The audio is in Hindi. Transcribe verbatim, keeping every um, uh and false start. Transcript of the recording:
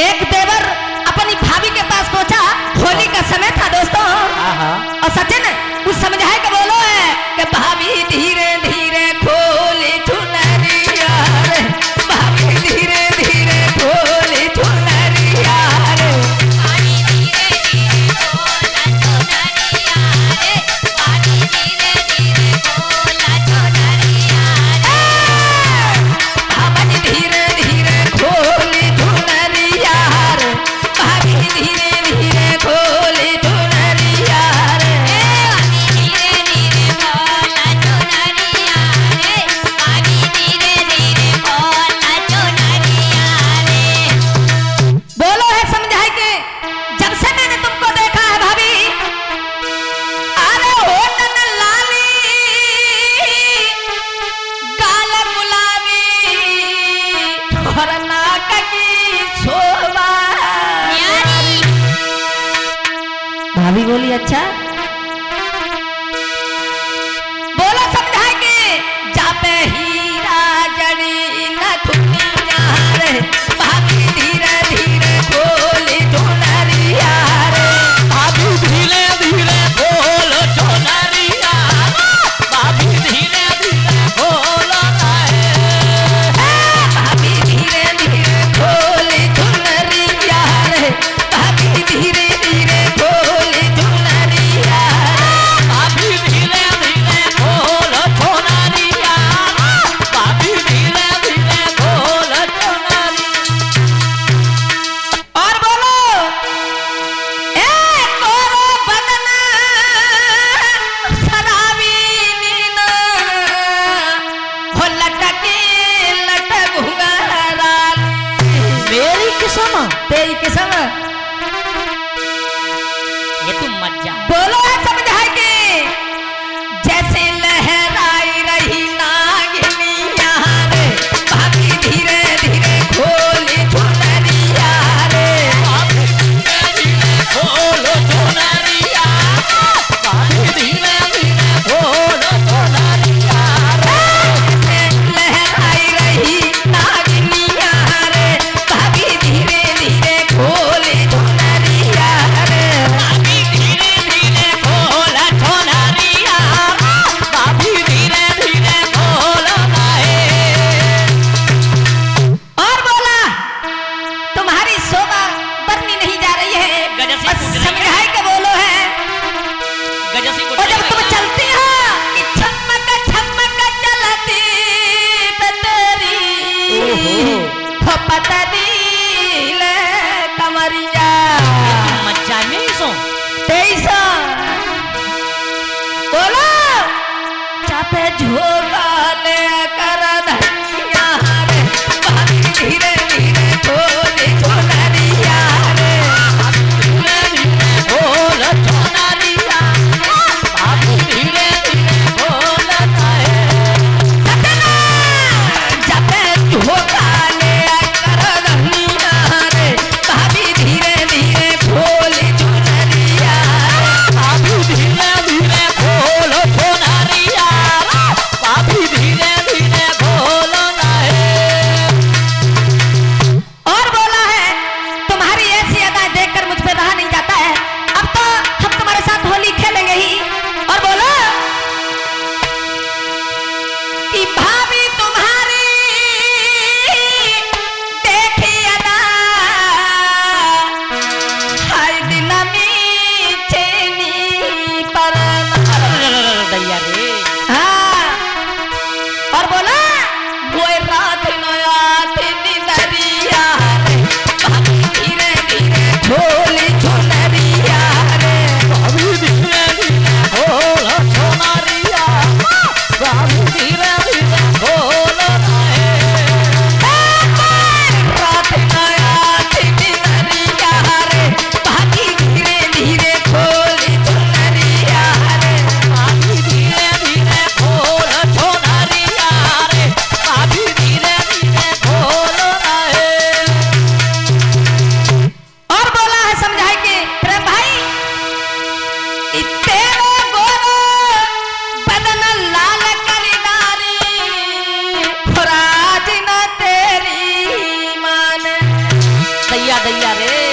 एक देवर अपनी भाभी के पास पहुंचा, होली का समय था दोस्तों। और सचिन कुछ समझाए के बोलो है कि भाभी धीरे धीरे खोली चुनरिया रे, भाभी धीरे धीरे खोली चुनरिया रे, पानी धीरे धीरे खोला चुनरिया रे, पानी धीरे धीरे खोला चुनरिया रे, भाभी धीरे धीरे खोली चुनरिया रे, भाभी धीरे धीरे खोली चुनरिया रे, पानी धीरे धीरे खोला चुनरिया रे, पानी धीरे धीरे खोला चुनरिया रे। बोलो है समझाए के जब से मैंने तुमको देखा है भाभी, अरे होठन लाली गाल गुलाबी और नाक की शोभा। यारी भाभी बोली अच्छा। बोलो समझाए के जापे हीरा जड़ी न दुनिया रे, भाभी धीरे धीरे खोली चुनरिया रे, भाभी धीरे धीरे खोलो चुनरिया रे, भाभी धीरे धीरे खोलो रे, भाभी धीरे धीरे खोली चुनरिया रे, भाभी धीरे धीरे खोली चुनरिया रे, भाभी धीरे धीरे खोलो चुनरिया रे, भाभी धीरे धीरे खोलो चुनरिया। और बोलो ए तोरो बदन सरावी नीन हो लटके लटक हुंगराली, मेरी किस्म तेरी किस्म। ये तुम मत जा। बोलो है समझाए के जैसे लहराई रही नागिनिया रे, भाभी धीरे धीरे खोली चुनरिया रे, भाभी धीरे धीरे खोलो चुनरिया रे, भाभी धीरे धीरे खोलो चुनरिया रे, जैसे लहराई रही नागिनिया रे, भाभी धीरे धीरे खोली चुनरिया रे, भाभी धीरे धीरे खोला चुनरिया रे, भाभी धीरे धीरे खोलो रे। और बोला तुम्हारी शोभा बढ़नी नहीं जा रही है। गजब से और पूछ रही है। समझाए के बोलो है गजब से और जब तुम चलती हो कि छमक छमक चलती पतरी ओहो। हो पतरी ले कमरिया मत जा, मैं ही सो तेईसा। बोलो चापे झोला ले कर धनिया रे, भाभी धीरे धीरे खोली चुनरिया रे, भाभी धीरे धीरे खोलो चुनरिया रे, भाभी धीरे धीरे खोलो चुनरिया रे। भाभी धीरे धीरे खोली चुनरिया रे, भाभी धीरे धीरे खोलो दैया रे।